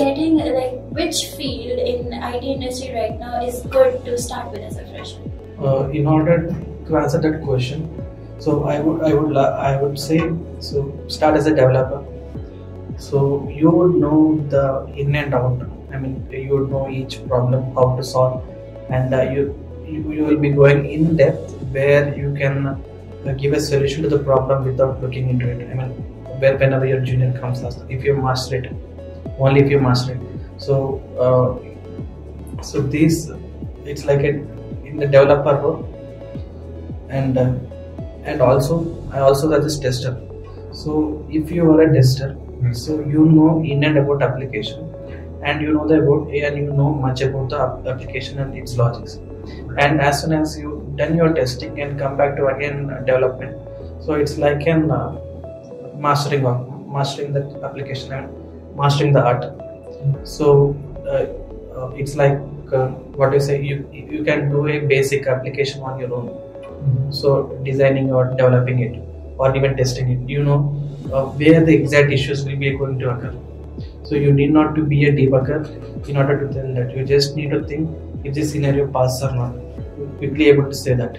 getting like which field in IT industry right now is good to start with as a freshman? In order to answer that question, so I would say, so start as a developer. So you would know the in and out. I mean, you would know each problem, how to solve, and you will be going in depth where you can give a solution to the problem without looking into it. I mean, whenever your junior comes, if you master it, only if you master it. So, this it's like in the developer role, and I also as a tester. So if you are a tester, so you know in and about application, and you know much about the application and its logics. And as soon as you done your testing and come back to again development, so it's like an mastering the application and mastering the art. So it's like what you say, you can do a basic application on your own. So designing or developing it or even testing it, you know where the exact issues will be going to occur. So you need not to be a debugger in order to tell that. You just need to think if this scenario passes or not. You'll quickly able to say that.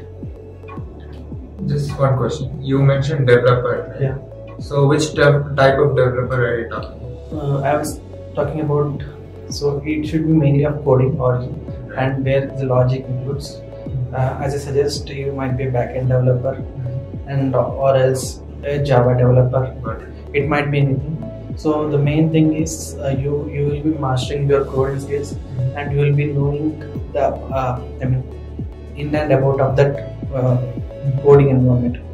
Just one question. You mentioned developer. Right? Yeah. So which type of developer are you talking about? I was talking about, so it should be mainly of coding origin and where the logic includes. As I suggest, you might be a backend developer and or else a Java developer. But it might be anything. So the main thing is you will be mastering your core skills and you will be knowing the in and about of that coding environment.